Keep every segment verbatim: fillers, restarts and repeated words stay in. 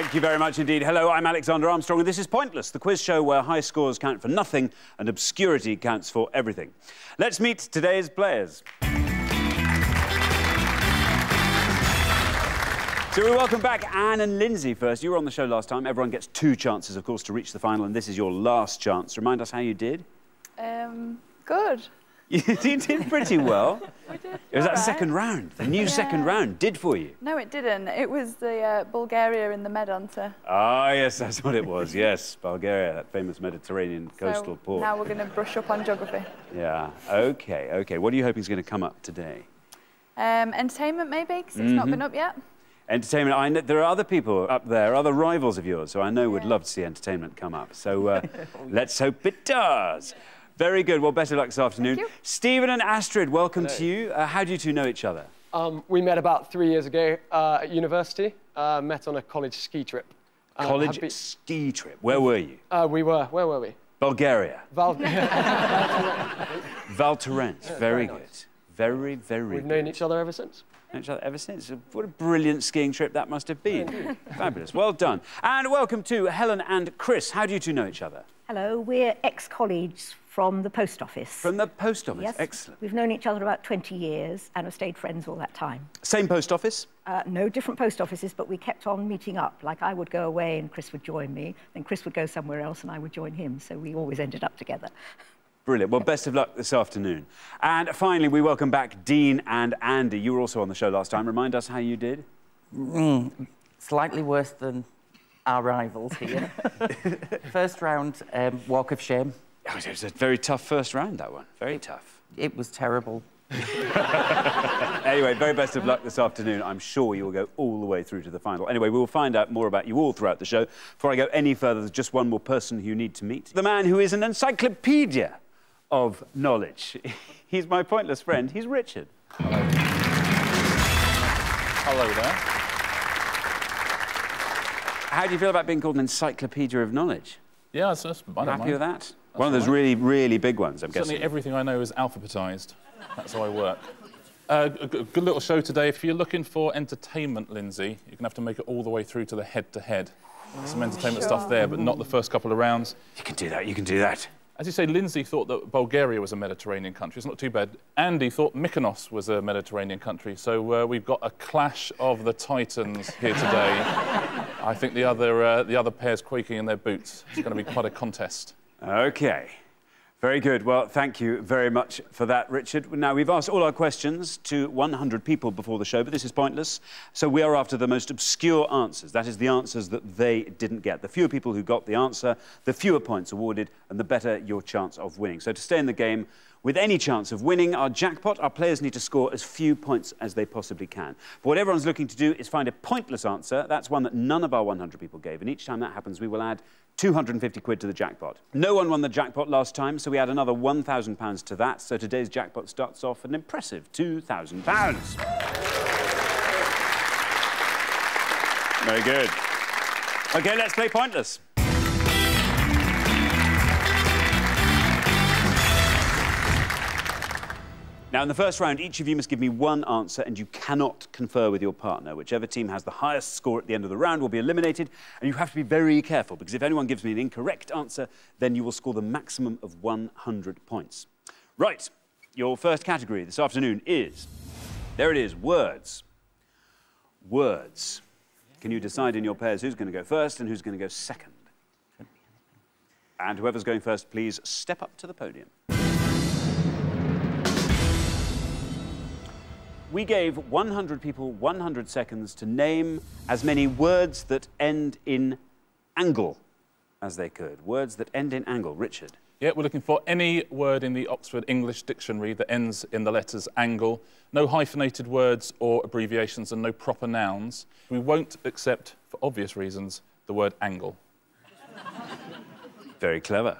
Thank you very much indeed. Hello, I'm Alexander Armstrong, and this is Pointless, the quiz show where high scores count for nothing and obscurity counts for everything. Let's meet today's players. So we welcome back Anne and Lindsay first. You were on the show last time. Everyone gets two chances, of course, to reach the final, and this is your last chance. Remind us how you did. Um, good. You did pretty well. We did. It was that right. second round. The new yeah. second round did for you. No, it didn't. It was the uh, Bulgaria in the Med Hunter. Ah, yes, that's what it was. Yes, Bulgaria, that famous Mediterranean so coastal port. Now we're going to brush up on geography. Yeah. OK, OK. What are you hoping is going to come up today? Um, entertainment, maybe, because it's mm-hmm. not been up yet. Entertainment. I know, there are other people up there, other rivals of yours, who I know yeah. would love to see entertainment come up. So uh, let's hope it does. Very good. Well, better luck this afternoon. Stephen and Astrid, welcome Hello. to you. Uh, how do you two know each other? Um, we met about three years ago uh, at university. Uh, met on a college ski trip. Uh, college be... ski trip. Where were you? Uh, we were. Where were we? Bulgaria. Val. Val-Torrent. Yeah, very very nice. good. Very, very We've good. We've known each other ever since. Known each other ever since. What a brilliant skiing trip that must have been. Fabulous. Well done. And welcome to Helen and Chris. How do you two know each other? Hello. We're ex-colleagues from the post office. From the post office? Yes. Excellent. We've known each other about twenty years and have stayed friends all that time. Same post office? Uh, no, different post offices, but we kept on meeting up. Like, I would go away and Chris would join me, then Chris would go somewhere else and I would join him, so we always ended up together. Brilliant. Well, best of luck this afternoon. And finally, we welcome back Dean and Andy. You were also on the show last time. Remind us how you did. Mm, slightly worse than our rivals here. First round, um, walk of shame. Oh, it was a very tough first round, that one. Very it, tough. It was terrible. Anyway, very best of luck this afternoon. I'm sure you'll go all the way through to the final. Anyway, we'll find out more about you all throughout the show. Before I go any further, there's just one more person who you need to meet. The man who is an encyclopedia of knowledge. He's my pointless friend. He's Richard. Hello. Hello there. How do you feel about being called an encyclopedia of knowledge? Yeah, that's... that's I don't happy mind. with that? That's one of those right. really, really big ones, I'm Certainly guessing. Certainly everything I know is alphabetised. That's how I work. Uh, a good little show today. If you're looking for entertainment, Lindsay, you're going to have to make it all the way through to the head-to-head. -head. Some entertainment sure. stuff there, but not the first couple of rounds. You can do that, you can do that. As you say, Lindsay thought that Bulgaria was a Mediterranean country. It's not too bad. Andy thought Mykonos was a Mediterranean country. So uh, we've got a clash of the titans here today. I think the other, uh, the other pair's quaking in their boots. It's going to be quite a contest. OK. Very good. Well, thank you very much for that, Richard. Now, we've asked all our questions to one hundred people before the show, but this is pointless. So we are after the most obscure answers. That is, the answers that they didn't get. The fewer people who got the answer, the fewer points awarded, and the better your chance of winning. So to stay in the game with any chance of winning our jackpot, our players need to score as few points as they possibly can. But what everyone's looking to do is find a pointless answer. That's one that none of our one hundred people gave. And each time that happens, we will add two hundred and fifty quid to the jackpot. No one won the jackpot last time, so we add another one thousand pounds to that. So today's jackpot starts off an impressive two thousand pounds. Very good. OK, let's play Pointless. Now, in the first round, each of you must give me one answer and you cannot confer with your partner. Whichever team has the highest score at the end of the round will be eliminated, and you have to be very careful, because if anyone gives me an incorrect answer, then you will score the maximum of one hundred points. Right, your first category this afternoon is... There it is, words. Words. Can you decide in your pairs who's going to go first and who's going to go second? And whoever's going first, please step up to the podium. We gave one hundred people one hundred seconds to name as many words that end in angle as they could. Words that end in angle. Richard? Yeah, we're looking for any word in the Oxford English Dictionary that ends in the letters angle. No hyphenated words or abbreviations and no proper nouns. We won't accept, for obvious reasons, the word angle. Very clever.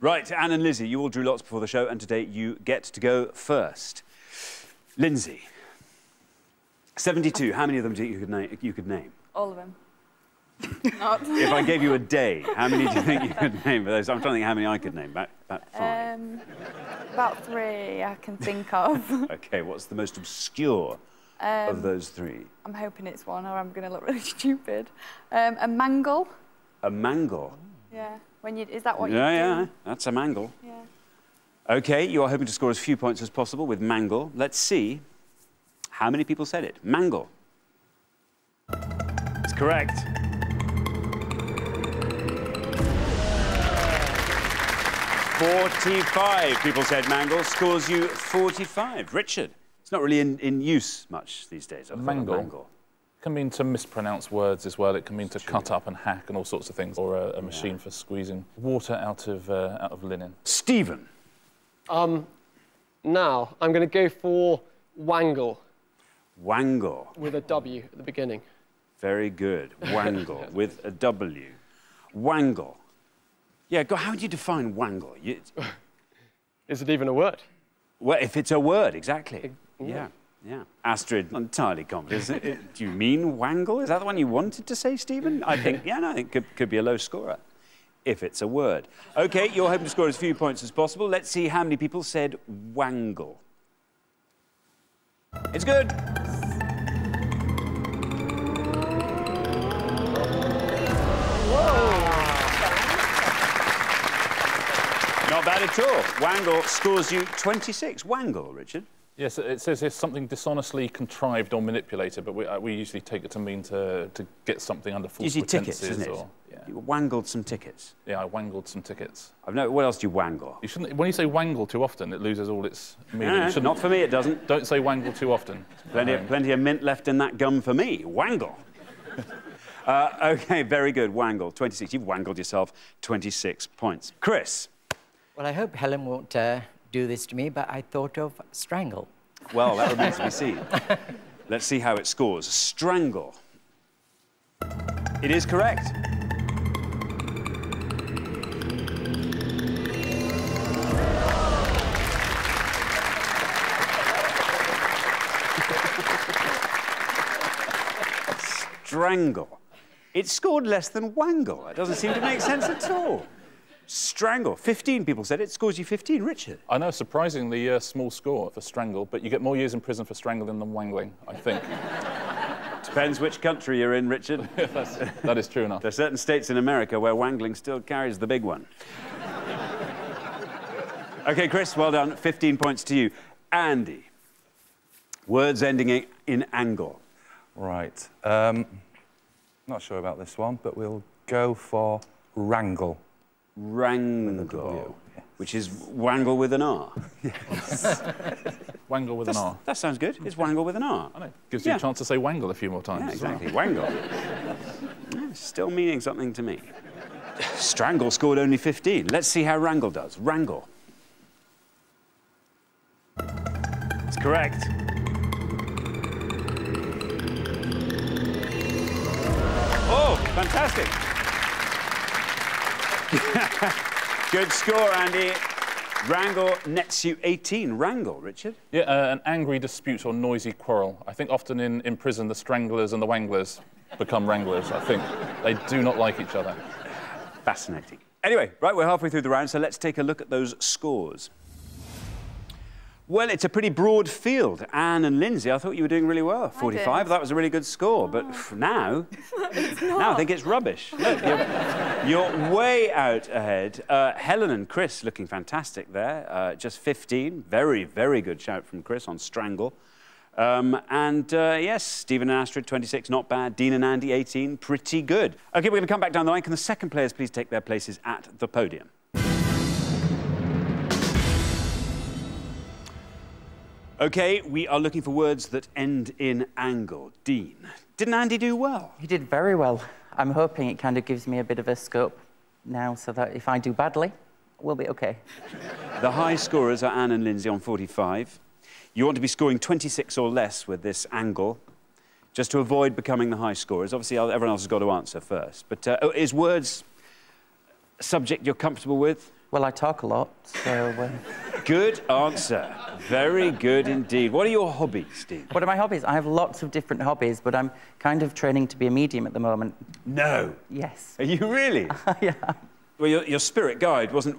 Right, Anne and Lizzie, you all drew lots before the show, and today you get to go first. Lindsay. seventy-two. How many of them do you think you could name? All of them. Not. If I gave you a day, how many do you think you could name of those? I'm trying to think how many I could name. About, about five. Um, about three I can think of. OK, what's the most obscure Um, of those three? I'm hoping it's one, or I'm going to look really stupid. Um, a mangle. A mangle? Yeah. When you, is that what yeah, you yeah, do? Yeah, yeah, that's a mangle. Yeah. OK, you are hoping to score as few points as possible with mangle. Let's see how many people said it. Mangle. It's correct. forty-five people said mangle. Scores you forty-five. Richard, it's not really in, in use much these days. Mangle. mangle can mean to mispronounce words as well. It can mean to True. cut up and hack and all sorts of things. Or a, a machine yeah. for squeezing water out of, uh, out of linen. Stephen. Um, now, I'm going to go for wangle. Wangle. With a W at the beginning. Very good. Wangle with a W. Wangle. Yeah, go, how do you define wangle? You... Is it even a word? Well, if it's a word, exactly. It, yeah, yeah. Astrid, entirely confident, isn't it? Do you mean wangle? Is that the one you wanted to say, Stephen? I think, yeah, no, I think it could, could be a low scorer, if it's a word. OK, you're hoping to score as few points as possible. Let's see how many people said wangle. It's good. Not bad at all. Wangle scores you twenty-six. Wangle, Richard? Yes, it says it's something dishonestly contrived or manipulated, but we, uh, we usually take it to mean to, to get something under false pretenses. Tickets, isn't it? Or, yeah. You wangled some tickets. Yeah, I wangled some tickets. I've no, what else do you wangle? You shouldn't, when you say wangle too often, it loses all its meaning. No, no, not for me, it doesn't. Don't say wangle too often. Plenty, um, of, plenty of mint left in that gum for me. Wangle. uh, OK, very good. Wangle, twenty-six. You've wangled yourself twenty-six points. Chris. Well, I hope Helen won't uh, do this to me, but I thought of strangle. Well, that remains to be seen. Let's see how it scores. Strangle. It is correct. Strangle. It scored less than wangle. That doesn't seem to make sense at all. Strangle. fifteen people said it. Scores you fifteen. Richard? I know, surprisingly uh, small score for strangle, but you get more years in prison for strangling than wangling, I think. Depends which country you're in, Richard. That's, that is true enough. There are certain states in America where wangling still carries the big one. OK, Chris, well done. fifteen points to you. Andy. Words ending in angle. Right. Um, not sure about this one, but we'll go for wrangle. Wrangle, yes. Which is wangle with an R. Yes. Wangle with That's, an R. That sounds good. It's wangle with an R. I know. Gives yeah. you a chance to say wangle a few more times. Yeah, exactly. Well. Wangle. Yeah, still meaning something to me. Strangle scored only fifteen. Let's see how wrangle does. Wrangle. It's correct. Oh, fantastic. Good score, Andy. Wrangle nets you eighteen. Wrangle, Richard? Yeah, uh, an angry dispute or noisy quarrel. I think often in, in prison the stranglers and the wanglers become wranglers, I think. They do not like each other. Fascinating. Anyway, right, we're halfway through the round, so let's take a look at those scores. Well, it's a pretty broad field. Anne and Lindsay, I thought you were doing really well. forty-five, that was a really good score, but oh. now... it's not. Now I think it's rubbish. Look, you're, you're way out ahead. Uh, Helen and Chris looking fantastic there. Uh, just fifteen. Very, very good shout from Chris on strangle. Um, and, uh, yes, Stephen and Astrid, twenty-six, not bad. Dean and Andy, eighteen, pretty good. OK, we're going to come back down the line. Can the second players please take their places at the podium? OK, we are looking for words that end in angle. Dean, didn't Andy do well? He did very well. I'm hoping it kind of gives me a bit of a scope now so that if I do badly, we'll be OK. The high scorers are Anne and Lindsay on forty-five. You want to be scoring twenty-six or less with this angle, just to avoid becoming the high scorers. Obviously, everyone else has got to answer first. But uh, is words a subject you're comfortable with? Well, I talk a lot, so... Uh... Good answer. Very good indeed. What are your hobbies, Steve? What are my hobbies? I have lots of different hobbies, but I'm kind of training to be a medium at the moment. No. Yes. Are you really? Yeah. Well, your, your spirit guide wasn't,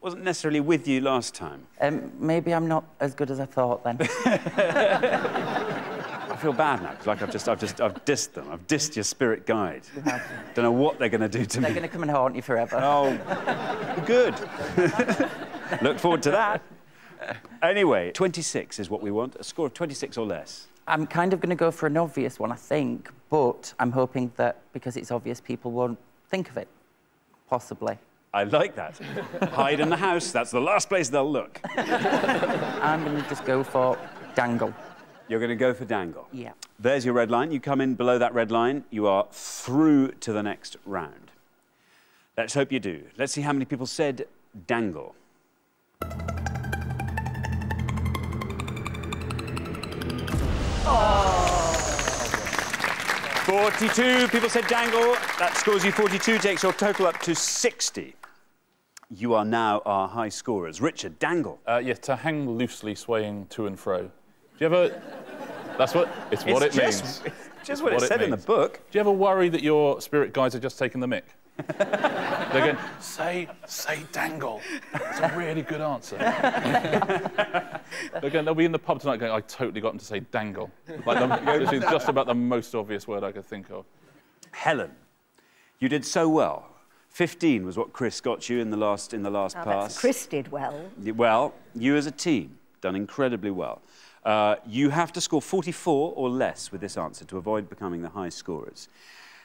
wasn't necessarily with you last time. Um, maybe I'm not as good as I thought, then. I feel bad now, because like I've just, I've just, I've dissed them. I've dissed your spirit guide. You have. Don't know what they're going to do to they're me. They're going to come and haunt you forever. Oh, good. Look forward to that. Anyway, twenty-six is what we want, a score of twenty-six or less. I'm kind of going to go for an obvious one, I think, but I'm hoping that because it's obvious, people won't think of it, possibly. I like that. Hide in the house, that's the last place they'll look. I'm going to just go for dangle. You're going to go for dangle? Yeah. There's your red line. You come in below that red line, you are through to the next round. Let's hope you do. Let's see how many people said dangle. Oh. forty-two people said dangle. That scores you forty-two, takes your total up to sixty. You are now our high scorers. Richard, dangle. Uh, yes, to hang loosely, swaying to and fro. Do you ever... That's what... It's what it's it just, means. It's just what, what it said it in the book. Do you ever worry that your spirit guides are just taking the mick? They're going, say, say dangle. That's a really good answer. They're going, they'll be in the pub tonight going, I totally got them to say dangle. Like, this is just about the most obvious word I could think of. Helen, you did so well. fifteen was what Chris got you in the last, in the last oh, pass. Chris did well. Well, you as a team, done incredibly well. Uh, you have to score forty-four or less with this answer to avoid becoming the high scorers.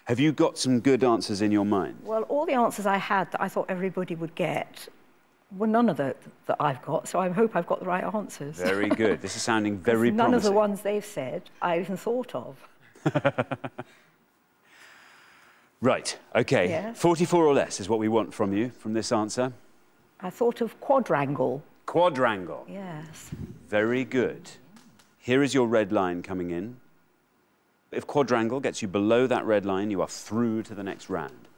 Have you got some good answers in your mind? Well, all the answers I had that I thought everybody would get were none of the that I've got, so I hope I've got the right answers. Very good. This is sounding very none promising. None of the ones they've said I even thought of. Right, OK. Yes. forty-four or less is what we want from you, from this answer. I thought of quadrangle. Quadrangle. Yes. Very good. Here is your red line coming in. If quadrangle gets you below that red line, you are through to the next round.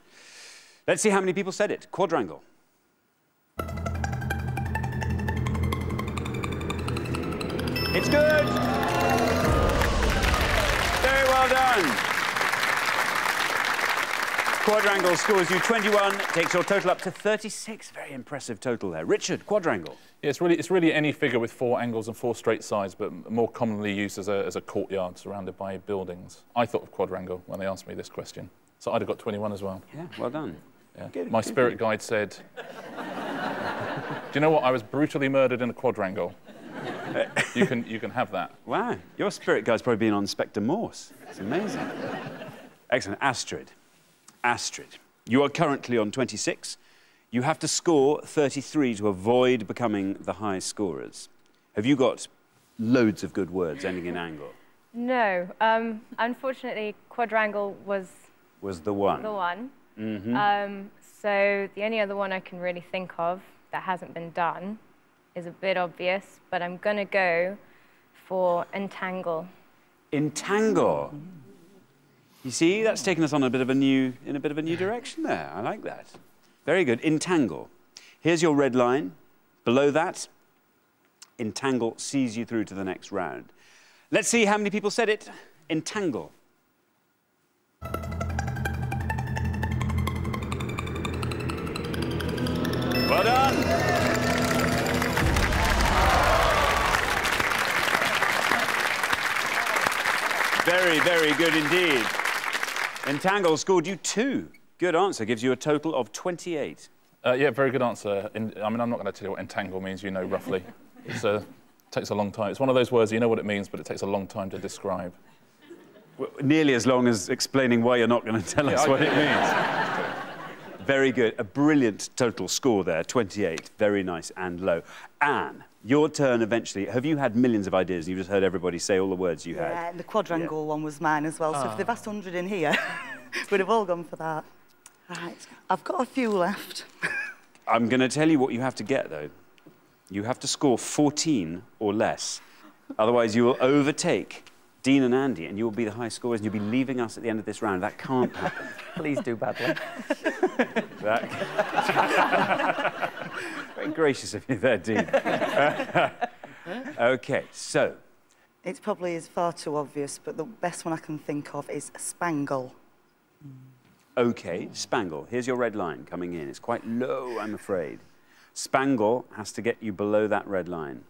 Let's see how many people said it. Quadrangle. It's good! Very well done. Quadrangle scores you twenty-one, takes your total up to thirty-six. Very impressive total there. Richard, quadrangle. Yeah, it's really, it's really any figure with four angles and four straight sides, but more commonly used as a, as a courtyard surrounded by buildings. I thought of quadrangle when they asked me this question, so I'd have got twenty-one as well. Yeah, well done. Yeah. Good, My good spirit good. guide said, do you know what? I was brutally murdered in a quadrangle. you, can, you can have that. Wow, your spirit guide's probably been on Inspector Morse. It's amazing. Excellent. Astrid. Astrid, you are currently on twenty-six. You have to score thirty-three to avoid becoming the high scorers. Have you got loads of good words ending in angle? No. Um, unfortunately, quadrangle was... Was the one. The one. Mm-hmm. um, so the only other one I can really think of that hasn't been done is a bit obvious, but I'm going to go for entangle. Entangle. You see, that's taken us on a bit of a new, in a bit of a new direction there. I like that. Very good. Entangle. Here's your red line. Below that, entangle sees you through to the next round. Let's see how many people said it. Entangle. Well done. Very, very good indeed. Entangle scored you two. Good answer. Gives you a total of twenty-eight. Uh, yeah, very good answer. In, I mean, I'm not going to tell you what entangle means, you know, roughly. It uh, takes a long time. It's one of those words, you know what it means, but it takes a long time to describe. Well, nearly as long as explaining why you're not going to tell yeah, us I what it means. Very good. A brilliant total score there, twenty-eight. Very nice and low. Anne, your turn eventually. Have you had millions of ideas? You've just heard everybody say all the words you yeah, had. Yeah, and the quadrangle yeah. one was mine as well, so oh. if they've asked one hundred in here, we'd have all gone for that. Right, I've got a few left. I'm going to tell you what you have to get, though. You have to score fourteen or less. Otherwise, you will overtake Dean and Andy, and you'll be the high scorers, and you'll be leaving us at the end of this round. That can't happen. Please do badly. that... Very gracious of you there, Dean. OK, so... It probably is far too obvious, but the best one I can think of is spangle. Mm. OK, spangle. Here's your red line coming in. It's quite low, I'm afraid. Spangle has to get you below that red line.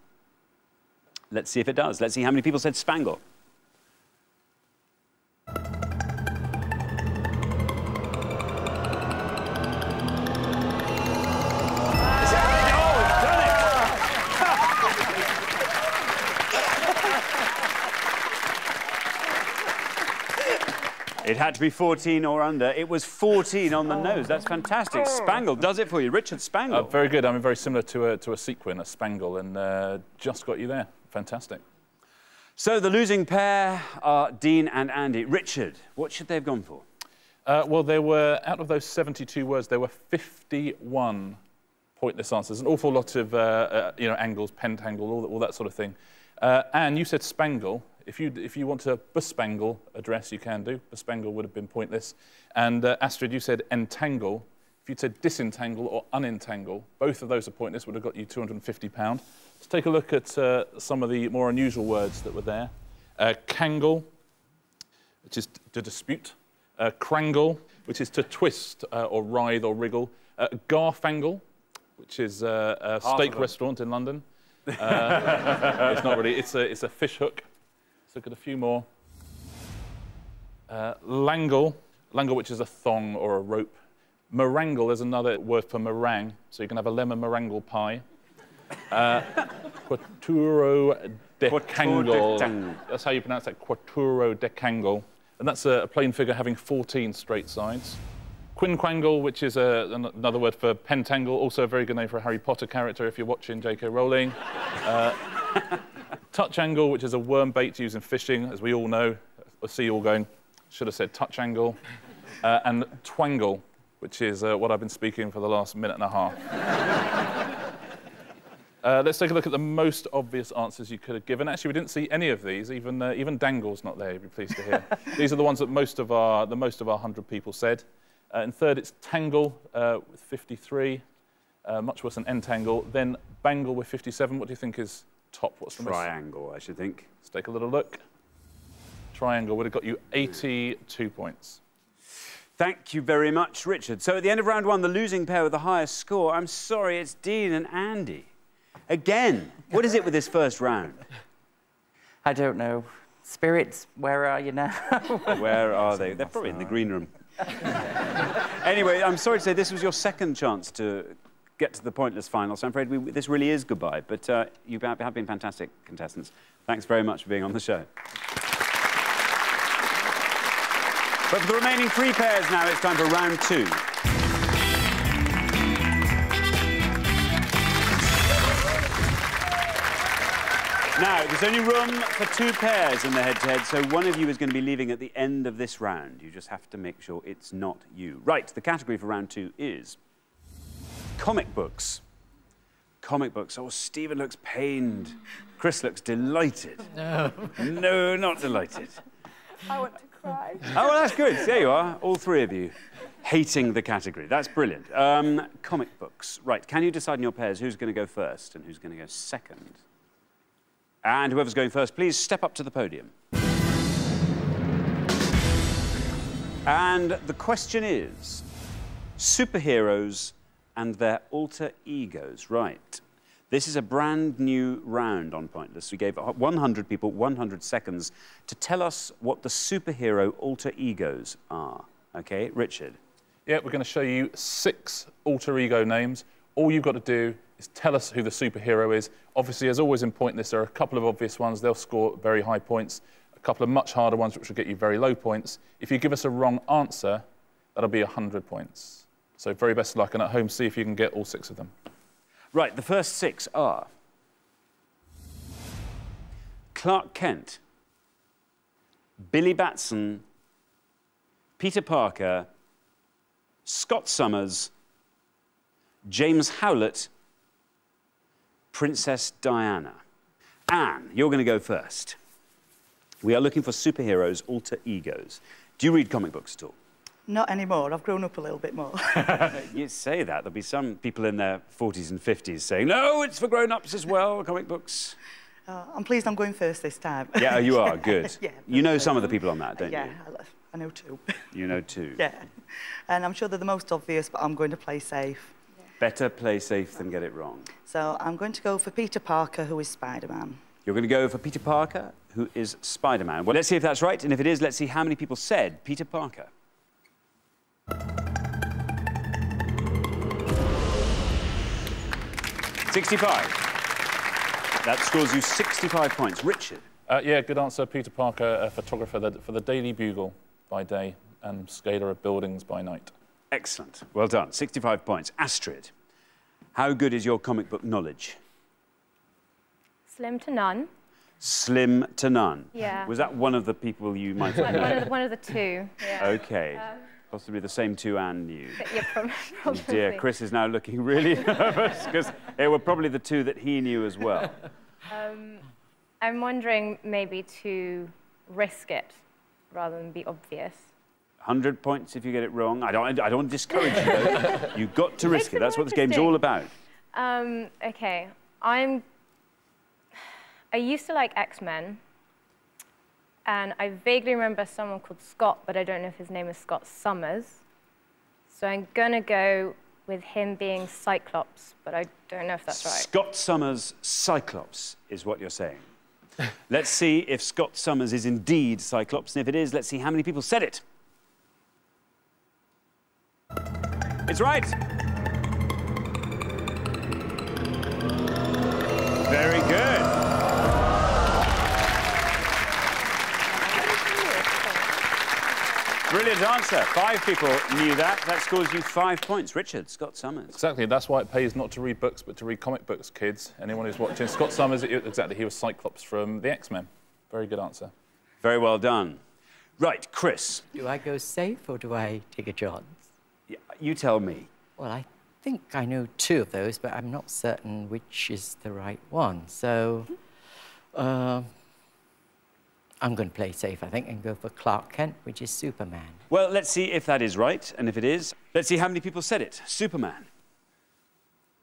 Let's see if it does. Let's see how many people said spangle. It had to be fourteen or under. It was fourteen on the oh. nose. That's fantastic. Spangle does it for you. Richard, Spangle. Uh, very good. I mean, very similar to a, to a sequin, a spangle, and uh, just got you there. Fantastic. So the losing pair are Dean and Andy. Richard, what should they have gone for? Uh, well, there were, out of those seventy-two words, there were fifty-one pointless answers. An awful lot of, uh, uh, you know, angles, pentangle, all that, all that sort of thing. Uh, Anne, you said spangle. If you, if you want to bespangle a dress, you can do. Bespangle would have been pointless. And uh, Astrid, you said entangle. If you'd said disentangle or unentangle, both of those are pointless, would have got you two hundred and fifty pounds. Let's take a look at uh, some of the more unusual words that were there. Uh, kangle, which is to dispute. Uh, crangle, which is to twist uh, or writhe or wriggle. Uh, garfangle, which is uh, a steak restaurant in London. Uh, it's not really, it's a, it's a fish hook. Let's look at a few more. Uh, langle, langle, which is a thong or a rope. Meringle is another word for meringue, so you can have a lemon meringue pie. Uh, quatturo decangle. That's how you pronounce that, quatturo decangle. And that's a, a plain figure having fourteen straight sides. Quinquangle, which is a, an, another word for pentangle, also a very good name for a Harry Potter character if you're watching J K Rowling. uh, touch angle, which is a worm bait used in fishing, as we all know. I see you all going, should have said touch angle. Uh, and twangle, which is uh, what I've been speaking for the last minute and a half. uh, let's take a look at the most obvious answers you could have given. Actually, we didn't see any of these. Even uh, even dangle's not there. You'd be pleased to hear. These are the ones that most of our the most of our hundred people said. Uh, in third, it's tangle uh, with fifty-three, uh, much worse than entangle. Then bangle with fifty-seven. What do you think is top? What's the triangle? Most? I should think. Let's take a little look. Triangle would have got you eighty-two points. Thank you very much, Richard. So at the end of round one, the losing pair with the highest score, I'm sorry, it's Dean and Andy. Again, what is it with this first round? I don't know. Spirits, where are you now? Where are they? They're probably in the green room. Anyway, I'm sorry to say this was your second chance to get to the pointless final, so I'm afraid we, this really is goodbye, but uh, you have been fantastic contestants. Thanks very much for being on the show. But for the remaining three pairs now, it's time for round two. Now, there's only room for two pairs in the head-to-head, so one of you is going to be leaving at the end of this round. You just have to make sure it's not you. Right, the category for round two is comic books. Comic books. Oh, Stephen looks pained. Chris looks delighted. No. No, not delighted. I want to cry. Oh, well, that's good. There you are, all three of you, hating the category. That's brilliant. Um, comic books. Right, can you decide in your pairs who's going to go first and who's going to go second? And whoever's going first, please step up to the podium. And the question is, superheroes and their alter egos. Right. This is a brand new round on Pointless. We gave one hundred people one hundred seconds to tell us what the superhero alter egos are. OK, Richard? Yeah, we're going to show you six alter ego names. All you've got to do is tell us who the superhero is. Obviously, as always in Pointless, there are a couple of obvious ones. They'll score very high points. A couple of much harder ones, which will get you very low points. If you give us a wrong answer, that'll be one hundred points. So very best of luck, and at home, see if you can get all six of them. Right, the first six are Clark Kent, Billy Batson, Peter Parker, Scott Summers, James Howlett, Princess Diana. Anne, you're going to go first. We are looking for superheroes, alter egos. Do you read comic books at all? Not anymore. I've grown up a little bit more. You say that. There'll be some people in their forties and fifties saying, no, it's for grown-ups as well, comic books. Uh, I'm pleased I'm going first this time. Yeah, you are. Good. Yeah, you know some of the people on that, don't yeah, you? Yeah, I know two. You know two? Yeah. And I'm sure they're the most obvious, but I'm going to play safe. Yeah. Better play safe than get it wrong. So I'm going to go for Peter Parker, who is Spider-Man. You're going to go for Peter Parker, who is Spider-Man. Well, let's see if that's right, and if it is, let's see how many people said Peter Parker. sixty-five. That scores you sixty-five points. Richard? Uh, yeah, good answer. Peter Parker, a photographer for the Daily Bugle. by day and scalar of buildings by night. Excellent. Well done. sixty-five points. Astrid, how good is your comic book knowledge? Slim to none. Slim to none. Yeah. Was that one of the people you might have known? One of the, one of the two, yeah. OK. Um, Possibly the same two and you. Yeah, probably. Oh dear, Chris is now looking really nervous, because they were probably the two that he knew as well. Um, I'm wondering maybe to risk it rather than be obvious. one hundred points if you get it wrong. I don't, I don't want to discourage you, though. You've got to risk it. That's what this game's all about. Um, OK. I'm... I used to like X-Men. And I vaguely remember someone called Scott, but I don't know if his name is Scott Summers. So I'm going to go with him being Cyclops, but I don't know if that's right. Scott Summers Cyclops is what you're saying. Let's see if Scott Summers is indeed Cyclops, and if it is, let's see how many people said it. It's right. Very good. Brilliant answer. Five people knew that. That scores you five points. Richard, Scott Summers. Exactly. That's why it pays not to read books, but to read comic books, kids. Anyone who's watching. Scott Summers, exactly. He was Cyclops from the X-Men. Very good answer. Very well done. Right, Chris. Do I go safe or do I take a chance? Yeah, you tell me. Well, I think I know two of those, but I'm not certain which is the right one. So, uh... I'm going to play safe, I think, and go for Clark Kent, which is Superman. Well, let's see if that is right, and if it is, let's see how many people said it. Superman.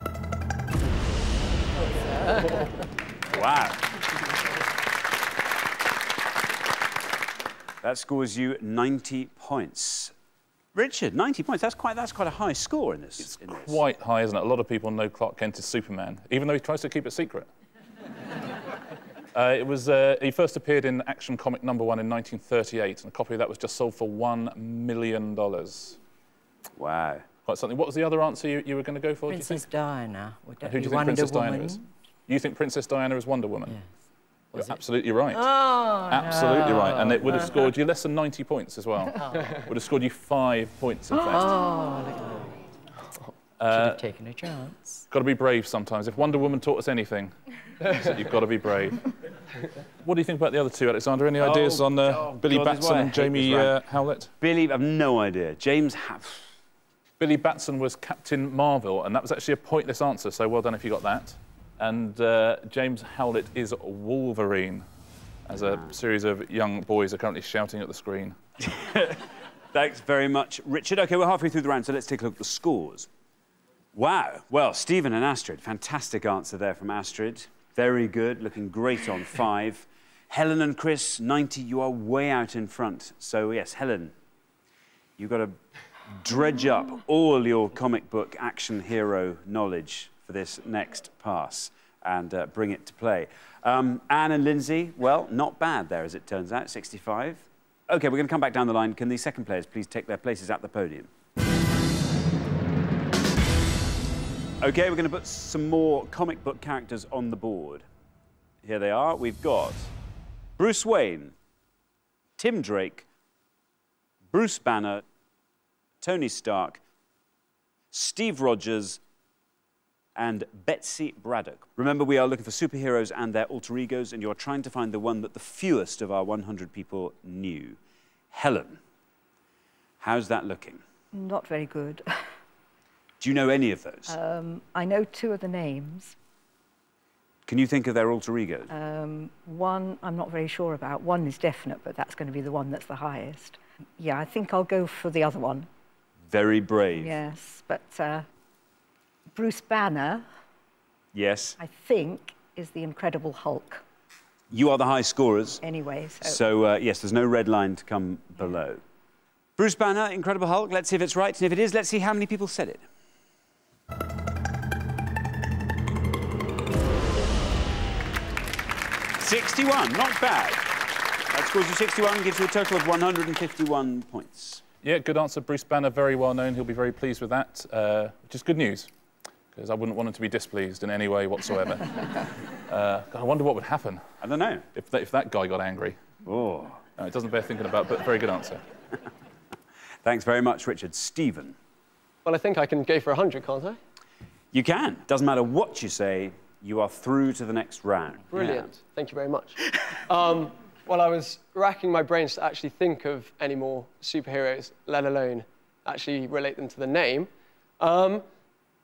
Wow. That scores you ninety points. Richard, ninety points. That's quite, that's quite a high score in this. It's in this. Quite high, isn't it? A lot of people know Clark Kent is Superman, even though he tries to keep it secret. Uh, it was, uh, he first appeared in Action Comic number one in nineteen thirty-eight, and a copy of that was just sold for one million dollars. Wow. Quite something. What was the other answer you, you were going to go for, Princess do you think? Diana. Who do you think Wonder Princess Woman? Diana is? You think Princess Diana is Wonder Woman? Yes. You're it? absolutely right. Oh, Absolutely no. right. And it would have scored you less than ninety points as well. Oh. Would have scored you five points, in fact. Oh, look at that. Uh, Should have taken a chance. Got to be brave sometimes. If Wonder Woman taught us anything, you've got to be brave. What do you think about the other two, Alexander? Any ideas oh, on uh, oh, Billy God, Batson and Jamie uh, Howlett? Billy, I've no idea. James Howlett. Billy Batson was Captain Marvel, and that was actually a pointless answer, so well done if you got that. And uh, James Howlett is Wolverine, as a wow. series of young boys are currently shouting at the screen. Thanks very much, Richard. OK, we're halfway through the round, so let's take a look at the scores. Wow. Well, Stephen and Astrid, fantastic answer there from Astrid. Very good, looking great on five. Helen and Chris, ninety, you are way out in front. So, yes, Helen, you've got to dredge up all your comic book action hero knowledge for this next pass and uh, bring it to play. Um, Anne and Lindsay, well, not bad there, as it turns out, sixty-five. OK, we're going to come back down the line. Can the second players please take their places at the podium? OK, we're going to put some more comic book characters on the board. Here they are. We've got Bruce Wayne, Tim Drake, Bruce Banner, Tony Stark, Steve Rogers and Betsy Braddock. Remember, we are looking for superheroes and their alter egos, and you're trying to find the one that the fewest of our one hundred people knew. Helen, how's that looking? Not very good. Do you know any of those? Um, I know two of the names. Can you think of their alter egos? Um, one I'm not very sure about. One is definite, but that's going to be the one that's the highest. Yeah, I think I'll go for the other one. Very brave. Yes, but uh, Bruce Banner... Yes? I think is the Incredible Hulk. You are the high scorers. Anyway, so... So, uh, yes, there's no red line to come below. Bruce Banner, Incredible Hulk, let's see if it's right, and if it is, let's see how many people said it. sixty-one, not bad. That scores you sixty-one, gives you a total of one hundred fifty-one points. Yeah, good answer. Bruce Banner, very well known. He'll be very pleased with that, uh, which is good news, because I wouldn't want him to be displeased in any way whatsoever. uh, God, I wonder what would happen. I don't know. If, th if that guy got angry. Oh. No, it doesn't bear thinking about, but very good answer. Thanks very much, Richard. Stephen. Well, I think I can go for a hundred, can't I? You can. Doesn't matter what you say, you are through to the next round. Brilliant. Yeah. Thank you very much. um, well, I was racking my brains to actually think of any more superheroes, let alone actually relate them to the name. Um,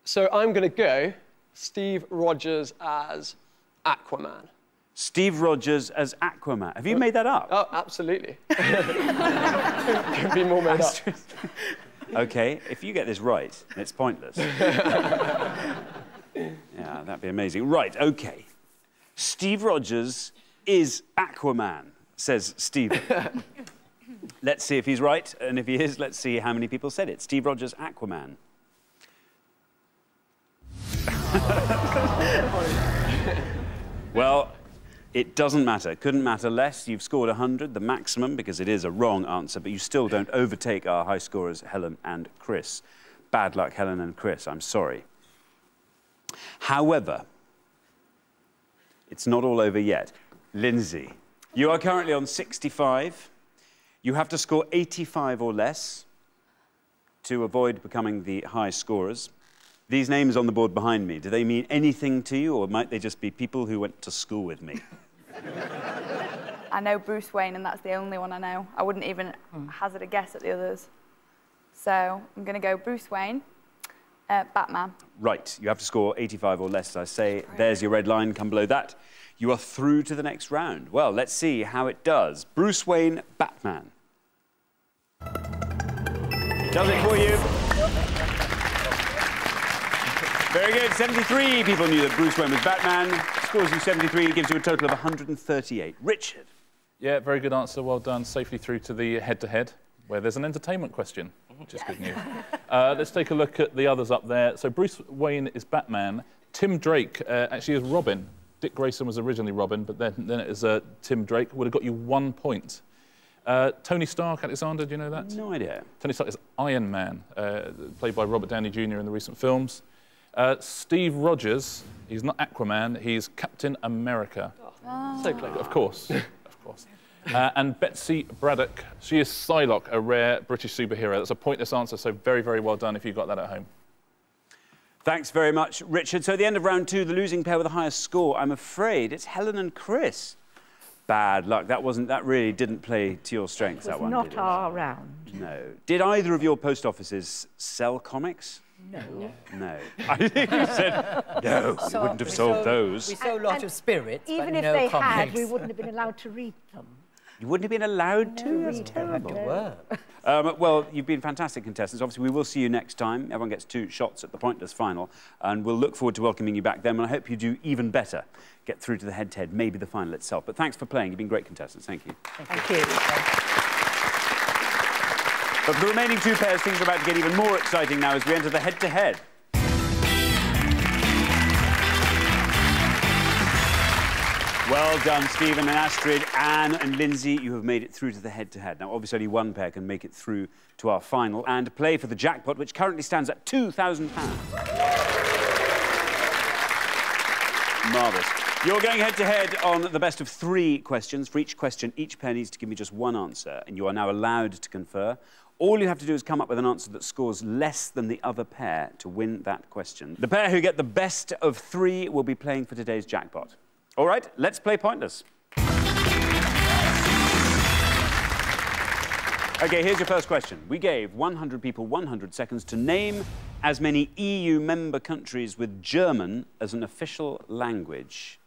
so I'm going to go Steve Rogers as Aquaman. Steve Rogers as Aquaman. Have you made that up? Oh, absolutely. Could be more made up. OK, if you get this right, it's pointless. Yeah, that'd be amazing. Right, OK. Steve Rogers is Aquaman, says Stephen. Let's see if he's right, and if he is, let's see how many people said it. Steve Rogers, Aquaman. Well, it doesn't matter. Couldn't matter less. You've scored a hundred, the maximum, because it is a wrong answer, but you still don't overtake our high scorers, Helen and Chris. Bad luck, Helen and Chris. I'm sorry. However, it's not all over yet. Lindsay, you are currently on sixty-five. You have to score eighty-five or less to avoid becoming the high scorers. These names on the board behind me, do they mean anything to you, or might they just be people who went to school with me? I know Bruce Wayne, and that's the only one I know. I wouldn't even mm. hazard a guess at the others. So I'm going to go Bruce Wayne, uh, Batman. Right. You have to score eighty-five or less, as I say. There's your red line. Come below that. You are through to the next round. Well, let's see how it does. Bruce Wayne, Batman. It does it for you. Very good. seventy-three people knew that Bruce Wayne was Batman. Scores you seventy-three, gives you a total of one hundred thirty-eight. Richard. Yeah, very good answer. Well done. Safely through to the head-to-head, where there's an entertainment question, which is good news. Uh, let's take a look at the others up there. So Bruce Wayne is Batman. Tim Drake uh, actually is Robin. Dick Grayson was originally Robin, but then, then it is uh, Tim Drake. Would have got you one point. Uh, Tony Stark, Alexander, do you know that? No idea. Tony Stark is Iron Man, uh, played by Robert Downey Junior in the recent films. Uh, Steve Rogers, he's not Aquaman, he's Captain America. Oh. So close. Of course, of course. Uh, and Betsy Braddock, she is Psylocke, a rare British superhero. That's a pointless answer, so very, very well done if you got that at home. Thanks very much, Richard. So at the end of round two, the losing pair with the highest score, I'm afraid, it's Helen and Chris. Bad luck. That wasn't. That really didn't play to your strengths, that one, did it? Not our round. No. Did either of your post offices sell comics? No. No. I think you said no. We wouldn't have sold those. We sold a lot of spirits, but no comics. Even if they had, we wouldn't have been allowed to read them. You wouldn't have been allowed to? That's terrible. Um, well, you've been fantastic contestants. Obviously, we will see you next time. Everyone gets two shots at the pointless final, and we'll look forward to welcoming you back then. And I hope you do even better, get through to the head-to-head, maybe the final itself. But thanks for playing. You've been great contestants. Thank you. Thank you. Thank you. But for the remaining two pairs, things are about to get even more exciting now as we enter the head-to-head. Well done, Stephen and Astrid, Anne and Lindsay. You have made it through to the head-to-head. Now, obviously, only one pair can make it through to our final and play for the jackpot, which currently stands at two thousand pounds. Marvellous. You're going head-to-head on the best of three questions. For each question, each pair needs to give me just one answer, and you are now allowed to confer. All you have to do is come up with an answer that scores less than the other pair to win that question. The pair who get the best of three will be playing for today's jackpot. All right, let's play Pointless. OK, here's your first question. We gave one hundred people one hundred seconds to name as many E U member countries with German as an official language.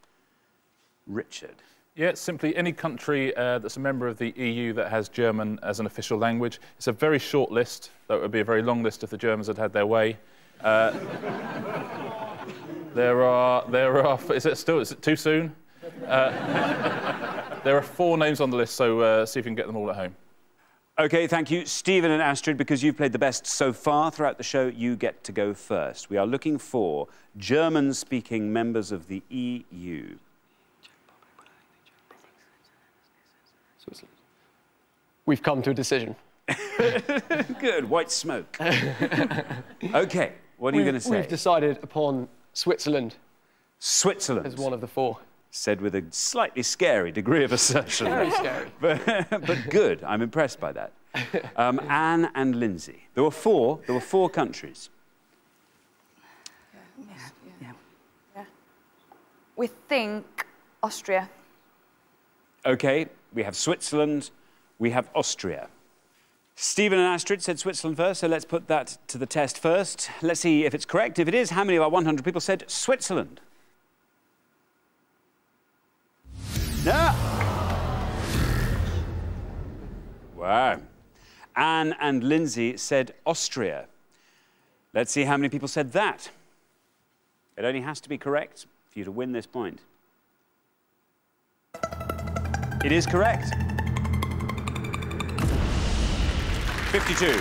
Richard. Yeah, simply any country uh, that's a member of the E U that has German as an official language. It's a very short list, though it would be a very long list if the Germans had had their way. Uh, there are... there are... is it still... is it too soon? Uh, there are four names on the list, so uh, see if you can get them all at home. OK, thank you. Stephen and Astrid, because you've played the best so far throughout the show, you get to go first. We are looking for German-speaking members of the E U. We've come to a decision. Good. White smoke. OK. What are we've, you going to say? We've decided upon Switzerland. Switzerland? As one of the four. said with a slightly scary degree of assertion. Very scary. But, but good. I'm impressed by that. Um, Anne and Lindsay. There were four. There were four countries. Yeah. Yeah. Yeah. Yeah. We think Austria. OK. We have Switzerland. We have Austria. Stephen and Astrid said Switzerland first, so let's put that to the test first. Let's see if it's correct. If it is, how many of our one hundred people said Switzerland? No! Wow. Anne and Lindsay said Austria. Let's see how many people said that. It only has to be correct for you to win this point. It is correct. fifty-two.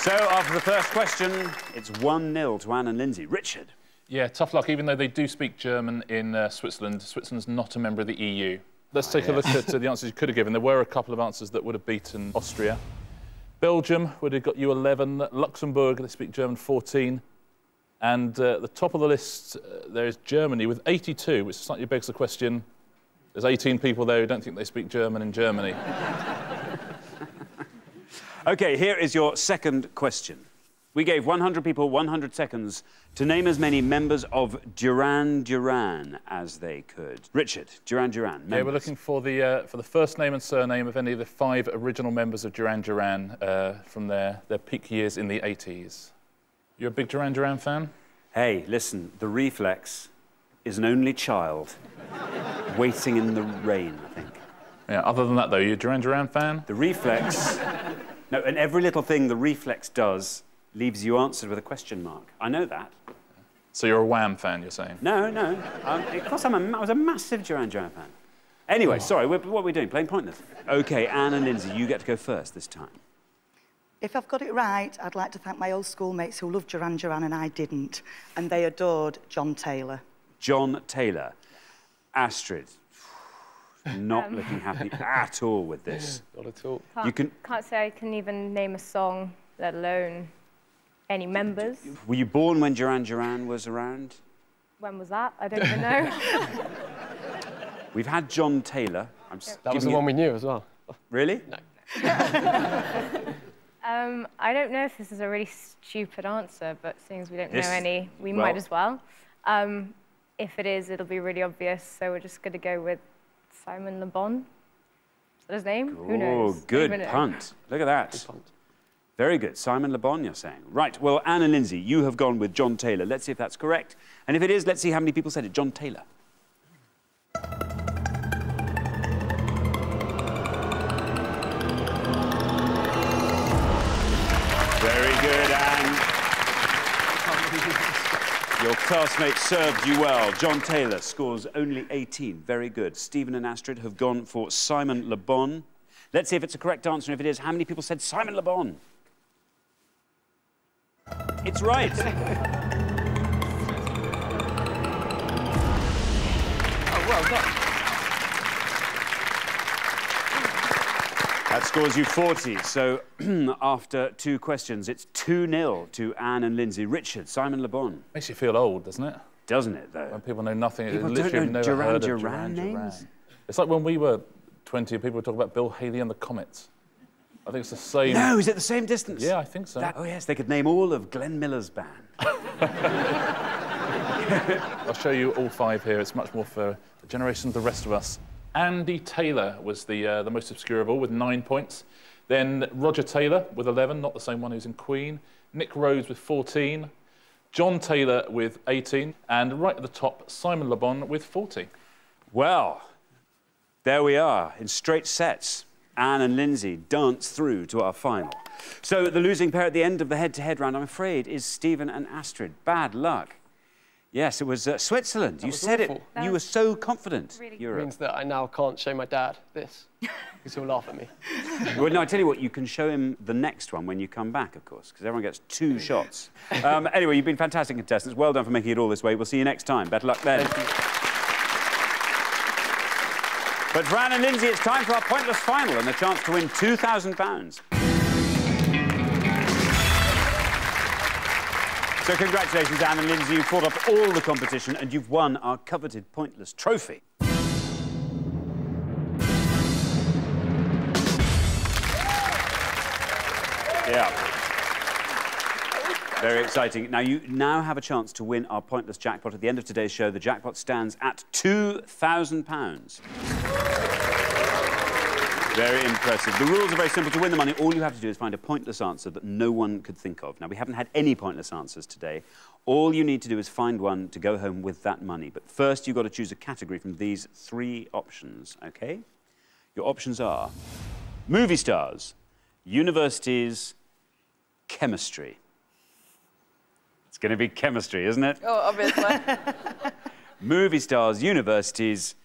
So, after the first question, it's one nil to Anne and Lindsay. Richard? Yeah, tough luck. Even though they do speak German in uh, Switzerland, Switzerland's not a member of the E U. Let's take oh, yeah. a look at uh, the answers you could have given. There were a couple of answers that would have beaten Austria. Belgium would have got you eleven. Luxembourg, they speak German, fourteen. And uh, at the top of the list, uh, there is Germany with eighty-two, which slightly begs the question. There's eighteen people there who don't think they speak German in Germany. OK, here is your second question. We gave one hundred people one hundred seconds to name as many members of Duran Duran as they could. Richard, Duran Duran, members. Yeah, we're looking for the, uh, for the first name and surname of any of the five original members of Duran Duran uh, from their, their peak years in the eighties. You're a big Duran Duran fan? Hey, listen, the reflex is an only child waiting in the rain, I think. Yeah, other than that, though, you're a Duran Duran fan? The reflex... No, and every little thing the reflex does leaves you answered with a question mark. I know that. So you're a Wham fan, you're saying? No, no. Um, of course, I'm a, I was a massive Duran Duran fan. Anyway, oh. sorry, we're, what are we doing? Playing Pointless. OK, Anne and Lindsay, you get to go first this time. If I've got it right, I'd like to thank my old schoolmates who loved Duran Duran and I didn't, and they adored John Taylor. John Taylor. Astrid. Not um. looking happy at all with this. Not at all. Can't, you can... can't say I can even name a song, let alone any members. Were you born when Duran Duran was around? When was that? I don't even know. We've had John Taylor. I'm just that was the you... one we knew as well. Really? No. um, I don't know if this is a really stupid answer, but seeing as we don't this... know any, we well... might as well. Um, if it is, it'll be really obvious, so we're just going to go with Simon Le Bon. Is that his name? Oh, who knows? Good punt. Look at that. Good punt. Very good. Simon Le Bon, you're saying. Right, well, Anne and Lindsay, you have gone with John Taylor. Let's see if that's correct. And if it is, let's see how many people said it. John Taylor. Very good, Anne. Your classmate served you well. John Taylor scores only eighteen. Very good. Stephen and Astrid have gone for Simon Le Bon. Let's see if it's a correct answer, and if it is, how many people said Simon Le Bon? It's right. Oh, well done. That scores you forty. So after two questions, it's two nil to Anne and Lindsay. Richard, Simon Le Bon. Makes you feel old, doesn't it? Doesn't it, though? When people know nothing, people it literally don't know Duran heard Duran, Duran, Duran names. It's like when we were twenty, people were talking about Bill Haley and the Comets. I think it's the same... No, is it the same distance? Yeah, I think so. That... Oh, yes, they could name all of Glenn Miller's band. I'll show you all five here. It's much more for the generation of the rest of us. Andy Taylor was the, uh, the most obscure of all, with nine points. Then Roger Taylor with eleven, not the same one who's in Queen. Nick Rhodes with fourteen. John Taylor with eighteen. And right at the top, Simon Le Bon with forty. Well, there we are, in straight sets. Anne and Lindsay dance through to our final. So the losing pair at the end of the head-to-head round, I'm afraid, is Stephen and Astrid. Bad luck. Yes, it was uh, Switzerland. That you was said awful. it. That you were so confident. Really it means that I now can't show my dad this. Because he'll laugh at me. Well, no, I tell you what, you can show him the next one when you come back, of course, because everyone gets two shots. Um, anyway, you've been fantastic contestants. Well done for making it all this way. We'll see you next time. Better luck then. But for Anne and Lindsay, it's time for our Pointless final and the chance to win two thousand pounds. So congratulations, Anne and Lindsay. You've caught up all the competition and you've won our coveted Pointless trophy. Yeah. Very exciting. Now, you now have a chance to win our Pointless jackpot. At the end of today's show, the jackpot stands at two thousand pounds. Very impressive. The rules are very simple. To win the money, all you have to do is find a pointless answer that no one could think of. Now, we haven't had any pointless answers today. All you need to do is find one to go home with that money. But first, you've got to choose a category from these three options, OK? Your options are movie stars, universities, chemistry. It's going to be chemistry, isn't it? Oh, obviously. Movie stars, universities,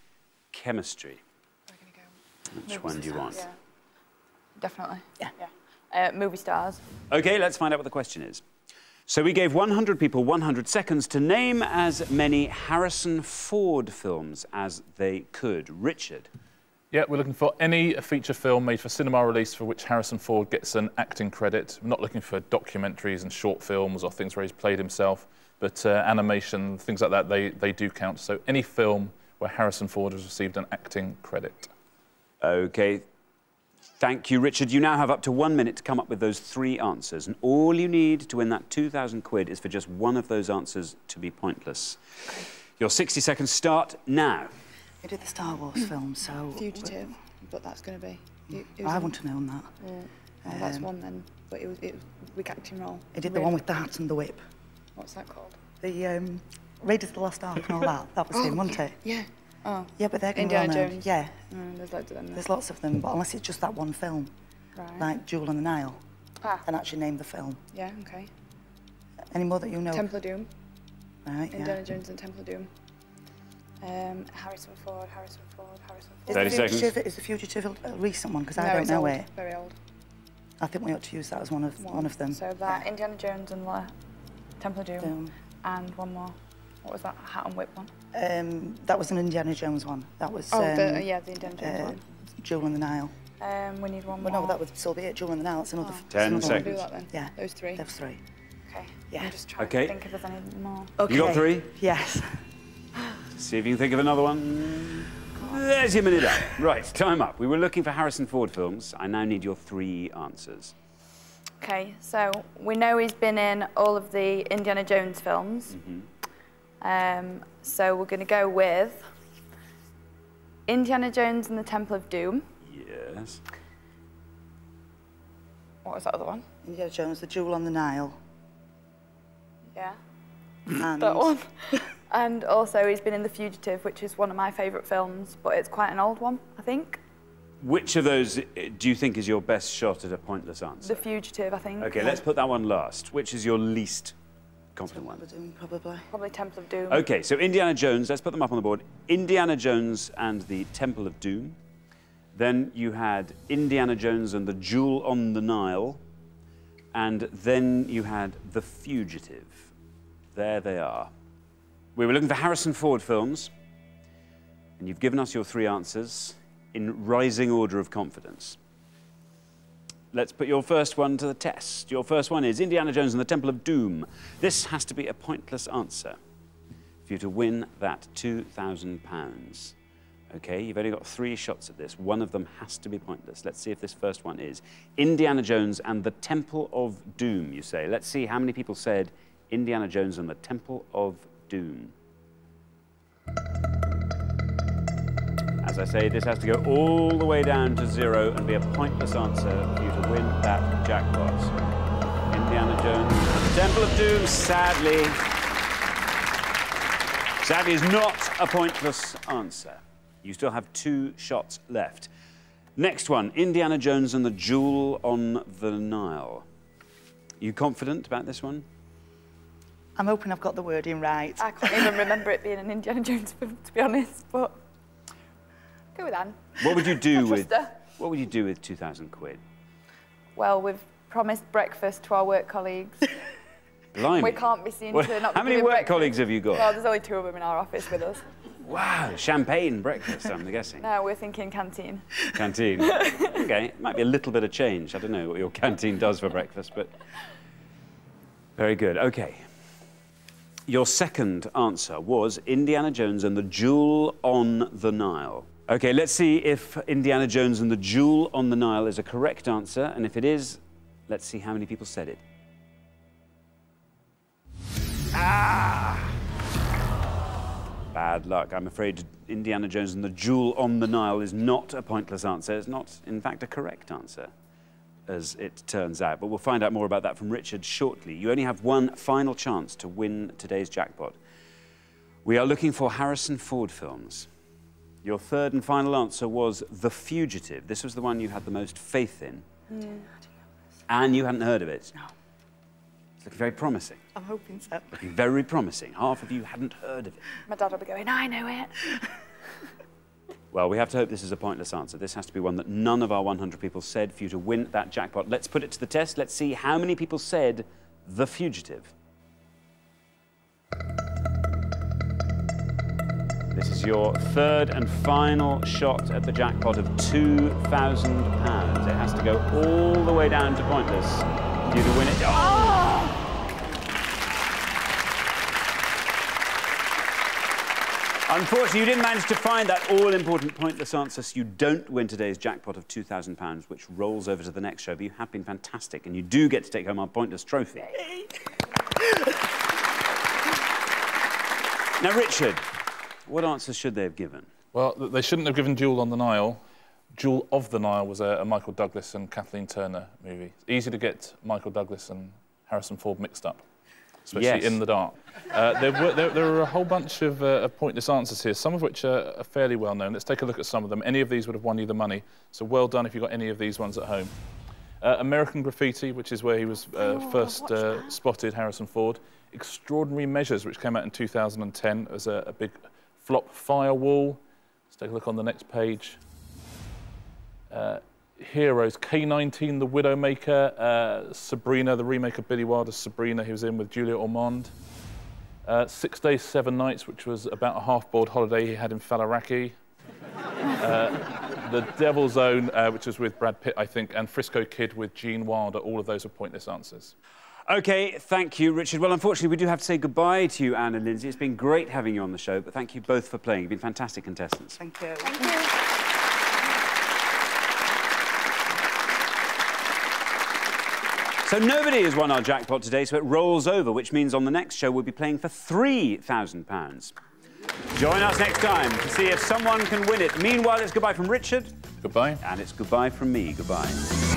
chemistry. We're going to go. Which one do you want? Yeah. Definitely. Yeah. yeah. Uh, movie stars. OK, let's find out what the question is. So we gave one hundred people one hundred seconds to name as many Harrison Ford films as they could. Richard. Yeah, we're looking for any feature film made for cinema release for which Harrison Ford gets an acting credit. We're not looking for documentaries and short films or things where he's played himself, but uh, animation, things like that, they, they do count. So any film where Harrison Ford has received an acting credit. OK. Thank you, Richard. You now have up to one minute to come up with those three answers, and all you need to win that two thousand quid is for just one of those answers to be pointless. Your sixty seconds start now. We did the Star Wars film, so... Fugitive, but that's going to be... It, it I want to know on that. Yeah. Well, um, that's one, then. But it was, it was big acting role. I did the really? one with the hat and the whip. What's that called? The um, Raiders of the Lost Ark and all that. That was oh, him, wasn't it? Yeah. Oh. Yeah, but they're going to Indiana Jones. Yeah. Mm, there's loads of them there. There's lots of them, but unless it's just that one film, right. like Jewel of the Nile, ah. and actually name the film. Yeah, OK. Any more that you know? Temple of Doom. Right, Indiana yeah. Jones and Temple of Doom. Um, Harrison Ford, Harrison Ford, Harrison Ford. thirty seconds. Is The Fugitive a recent one? Because no, I don't know old, it. Very old. I think we ought to use that as one of one, one of them. So that yeah. Indiana Jones and the Temple of Doom, Doom, and one more. What was that hat and whip one? Um, that was an Indiana Jones one. That was. Oh, um, the, yeah, the Indiana Jones uh, one. Jewel in the Nile. Um, we need one well, more. No, that would still be it. Jewel in the Nile. It's another. Oh. Ten another seconds. One. Do that, then. Yeah, those three. Those three. Okay. Yeah. I'm just trying okay. to think if there's any more. Okay. You got three? Yes. See if you can think of another one. There's your minute up. Right, time up. We were looking for Harrison Ford films. I now need your three answers. OK, so we know he's been in all of the Indiana Jones films. Mm-hmm. um, so we're going to go with Indiana Jones and the Temple of Doom. Yes. What was that other one? Indiana Jones, The Jewel on the Nile. Yeah. And... that one. And also, he's been in The Fugitive, which is one of my favourite films, but it's quite an old one, I think. Which of those do you think is your best shot at a pointless answer? The Fugitive, I think. OK, yeah. let's put that one last. Which is your least confident one? Temple of Doom, probably. Probably Temple of Doom. OK, so Indiana Jones, let's put them up on the board. Indiana Jones and the Temple of Doom. Then you had Indiana Jones and the Jewel on the Nile. And then you had The Fugitive. There they are. We were looking for Harrison Ford films, and you've given us your three answers in rising order of confidence. Let's put your first one to the test. Your first one is Indiana Jones and the Temple of Doom. This has to be a pointless answer for you to win that two thousand pounds. OK, you've only got three shots at this. One of them has to be pointless. Let's see if this first one is. Indiana Jones and the Temple of Doom, you say. Let's see how many people said Indiana Jones and the Temple of Doom. Doom. As I say, this has to go all the way down to zero and be a pointless answer for you to win that jackpot. Indiana Jones, Temple of Doom, sadly, sadly is not a pointless answer. You still have two shots left. Next one, Indiana Jones and the Jewel on the Nile. You confident about this one? I'm hoping I've got the wording right. I can't even remember it being an Indiana Jones film, to be honest, but go with Anne. What would you do with her. What would you do with two thousand quid? Well, we've promised breakfast to our work colleagues. Blimey. We can't be seen well, to not. How many work breakfast. colleagues have you got? Well, there's only two of them in our office with us. Wow, champagne breakfast, I'm guessing. No, we're thinking canteen. Canteen. OK, might be a little bit of change. I don't know what your canteen does for breakfast, but very good. OK. Your second answer was Indiana Jones and the Jewel on the Nile. Okay, let's see if Indiana Jones and the Jewel on the Nile is a correct answer, and if it is, let's see how many people said it. Ah! Bad luck. I'm afraid Indiana Jones and the Jewel on the Nile is not a pointless answer. It's not, in fact, a correct answer, as it turns out. But we'll find out more about that from Richard shortly. You only have one final chance to win today's jackpot. We are looking for Harrison Ford films. Your third and final answer was The Fugitive. This was the one you had the most faith in. Yeah, I didn't know this. And you hadn't heard of it? No. It's looking very promising. I'm hoping so. Looking very promising. Half of you hadn't heard of it. My dad will be going, I know it. Well, we have to hope this is a pointless answer. This has to be one that none of our one hundred people said for you to win that jackpot. Let's put it to the test. Let's see how many people said The Fugitive. This is your third and final shot at the jackpot of two thousand pounds. It has to go all the way down to pointless for you to win it. Oh! Oh! Unfortunately, you didn't manage to find that all-important pointless answer, so you don't win today's jackpot of two thousand pounds, which rolls over to the next show, but you have been fantastic, and you do get to take home our pointless trophy. Now, Richard, what answers should they have given? Well, they shouldn't have given Jewel on the Nile. Jewel of the Nile was a Michael Douglas and Kathleen Turner movie. It's easy to get Michael Douglas and Harrison Ford mixed up. Especially yes. in the dark. Uh, there, were, there, there were a whole bunch of, uh, of pointless answers here, some of which are, are fairly well-known. Let's take a look at some of them. Any of these would have won you the money, so well done if you got any of these ones at home. Uh, American Graffiti, which is where he was uh, oh, first uh, spotted, Harrison Ford. Extraordinary Measures, which came out in two thousand ten as a, a big flop. Firewall. Let's take a look on the next page. Uh, Heroes, K nineteen The Widowmaker, uh, Sabrina, the remake of Billy Wilder's Sabrina, he was in with Julia Ormond. Uh, Six Days, Seven Nights, which was about a half-board holiday he had in Falaraki. uh, The Devil's Own, uh, which was with Brad Pitt, I think, and Frisco Kid with Gene Wilder. All of those are pointless answers. OK, thank you, Richard. Well, unfortunately, we do have to say goodbye to you, Anne and Lindsay. It's been great having you on the show, but thank you both for playing. You've been fantastic contestants. Thank you. Thank you. So nobody has won our jackpot today, so it rolls over, which means on the next show we'll be playing for three thousand pounds. Join us next time to see if someone can win it. Meanwhile, it's goodbye from Richard. Goodbye. And it's goodbye from me. Goodbye.